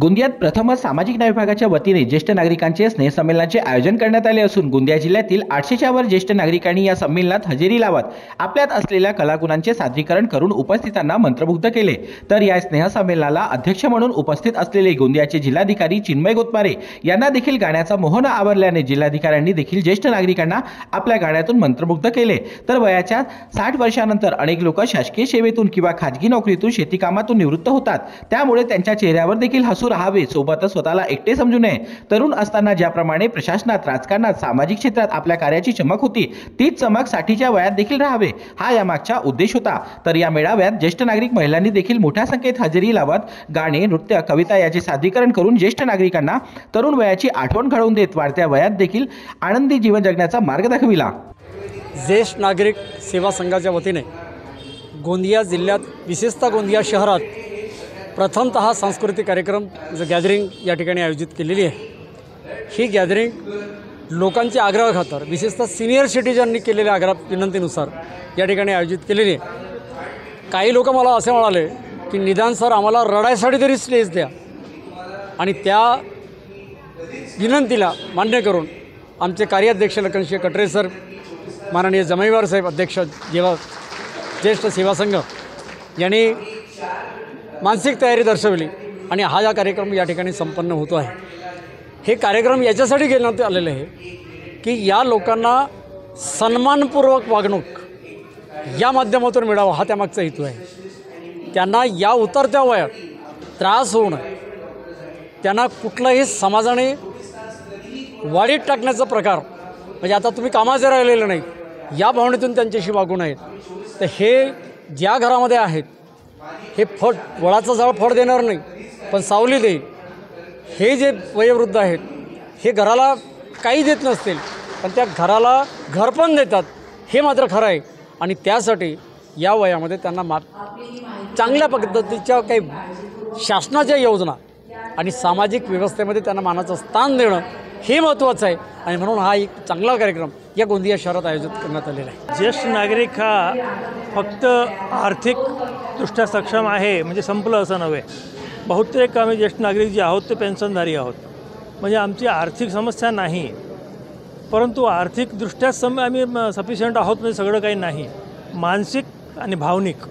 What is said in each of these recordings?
गोंदियात प्रथमच सामाजिक न्याय विभागाच्या वतीने ज्येष्ठ नागरिकांचे स्नेहसंमेलनाचे आयोजन करण्यात आले असून गोंदिया जिल्ह्यातील 800च्या वर ज्येष्ठ नागरिकांनी या संमेलनात हजेरी लावत आपल्यात असलेल्या कलागुणांचे सादरीकरण करून उपस्थितांना मंत्रमुग्ध केले। तर या स्नेहसंमेलनाला अध्यक्ष म्हणून उपस्थित असलेले गोंदियाचे जिल्हाधिकारी चिन्मय गोतमारे यांना देखील गाण्याचा मोहन आवरल्याने जिल्हाधिकाऱ्यांनी देखील ज्येष्ठ नागरिकांना आपल्या गाण्यातून मंत्रमुग्ध केले। तर वयाच्या 60 वर्षांनंतर अनेक लोक शासकीय सेवेतून किंवा खाजगी नोकरीतून शेतीकामातून निवृत्त होतात, त्यामुळे त्यांच्या चेहऱ्यावर देखील हसू राहावे, सोबतच स्वतःला एकटे समजू नये। तरुण असताना ज्याप्रमाणे प्रशासनात, राजकारणात, सामाजिक क्षेत्रात आपल्या कार्याची चमक होती, तीच चमक साठीच्या वयात देखील राहावे, हा यामागचा उद्देश होता। तर या मेळाव्यात ज्येष्ठ नागरिक महिलांनी देखील मोठ्या संख्येत हजेरी लावत गाणे, नृत्य, कविता याचे सादरीकरण करून ज्येष्ठ नागरिकांना तरुण वयाची आठवण घडवून देत वाढत्या वयात देखील आनंदी जीवन जगण्याचा मार्ग दाखविला। ज्येष्ठ नागरिक सेवा संघाच्या वतीने गोंदिया जिल्ह्यात, विशेषतः गोंदिया शहरात प्रथमतः सांस्कृतिक कार्यक्रम गॅदरिंग या ठिकाणी आयोजित केलेली आहे। ही गॅदरिंग लोकांच्या आग्रहाखातर, विशेषतः सिनियर सिटीजननी केलेल्या आग्रह विनंतीनुसार या ठिकाणी आयोजित केलेली आहे। काही लोक मला असे म्हणाले की निदान सर आम्हाला रडायसाठी तरी स्टेज द्या, आणि त्या विनंतीला मान्य करून आमचे कार्याध्यक्ष लखनसिंह कटरे सर, माननीय जमईवार साहेब अध्यक्ष ज्येष्ठ सेवा संघ यांनी मानसिक तयारी दर्शवली आणि हा हा कार्यक्रम या ठिकाणी संपन्न होतो आहे। हे कार्यक्रम याच्यासाठी घेण्यात आलेले आहे की या लोकांना सन्मानपूर्वक वागणूक या माध्यमातून मिळावा, हा त्यामागचा हेतू आहे। त्यांना या उतरत्या वयात त्रास होऊ नये, त्यांना कुठलाही समाजाने वाढीत टाकण्याचा प्रकार, म्हणजे आता तुम्ही कामाचे राहिलेलं नाही या भावनेतून त्यांच्याशी वागू नयेत। तर हे ज्या घरामध्ये आहेत हे फळ, वडाचं झाड फळ देणार नाही पण सावली देईल। हे जे वयोवृद्ध आहेत हे घराला काही देत नसतील पण त्या घराला घरपण देतात, हे मात्र खरं आहे। आणि त्यासाठी या वयामध्ये त्यांना चांगल्या पद्धतीच्या काही शासनाच्या योजना आणि सामाजिक व्यवस्थेमध्ये त्यांना मानाचं स्थान देणं हे महत्त्वाचं आहे, आणि म्हणून हा एक चांगला कार्यक्रम या गोंदिया शहरात आयोजित करण्यात आलेला आहे। ज्येष्ठ नागरिक हा फक्त आर्थिक दृष्ट्या सक्षम आहे म्हणजे संपलं असं नव्हे, बहुतेक आम्ही ज्येष्ठ नागरिक जे आहोत ते पेन्शनधारी आहोत, म्हणजे आमची आर्थिक समस्या नाही, परंतु आर्थिकदृष्ट्या आम्ही सफिशियंट आहोत म्हणजे सगळं काही नाही, मानसिक आणि भावनिक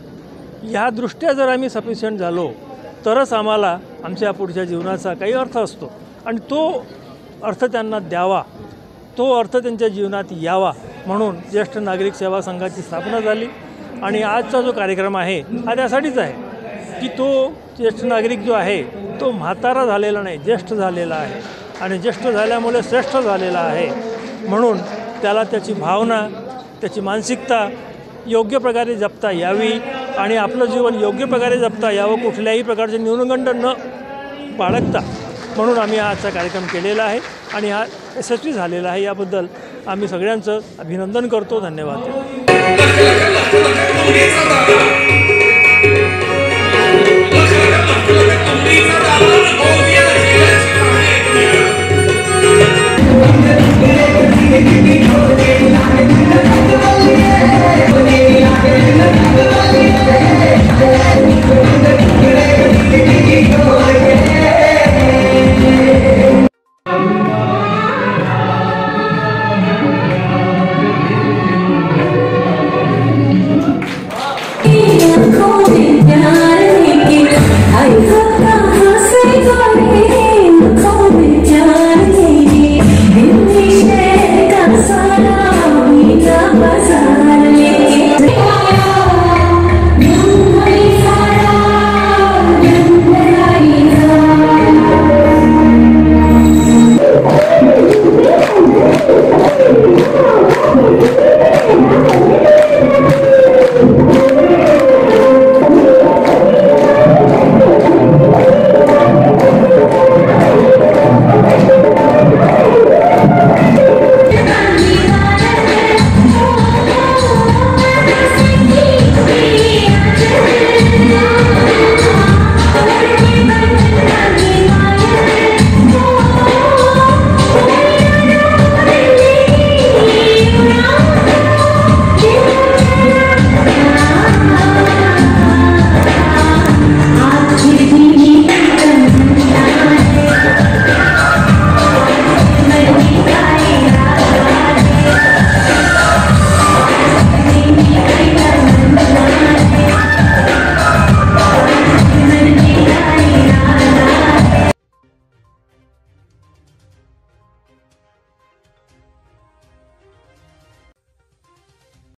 ह्या दृष्ट्या जर आम्ही सफिशियंट झालो तरच आम्हाला आमच्या पुढच्या जीवनाचा काही अर्थ असतो, आणि तो अर्थ त्यांना द्यावा, तो अर्थ त्यांच्या जीवनात यावा म्हणून ज्येष्ठ नागरिक सेवा संघाची स्थापना झाली। आणि आजचा जो कार्यक्रम आहे हा त्यासाठीच आहे की तो ज्येष्ठ नागरिक जो आहे तो म्हातारा झालेला नाही, ज्येष्ठ झालेला आहे, आणि ज्येष्ठ झाल्यामुळे श्रेष्ठ झालेला आहे, म्हणून त्याला त्याची भावना, त्याची मानसिकता योग्य प्रकारे जपता यावी आणि आपलं जीवन योग्य प्रकारे जपता यावं, कुठल्याही प्रकारचे न्यूनगंड न बाळगता, म्हणून आम्ही आजचा कार्यक्रम केलेला आहे आणि हा यशस्वी झालेला आहे, याबद्दल आम्ही सगळ्यांचं अभिनंदन करतो। धन्यवाद।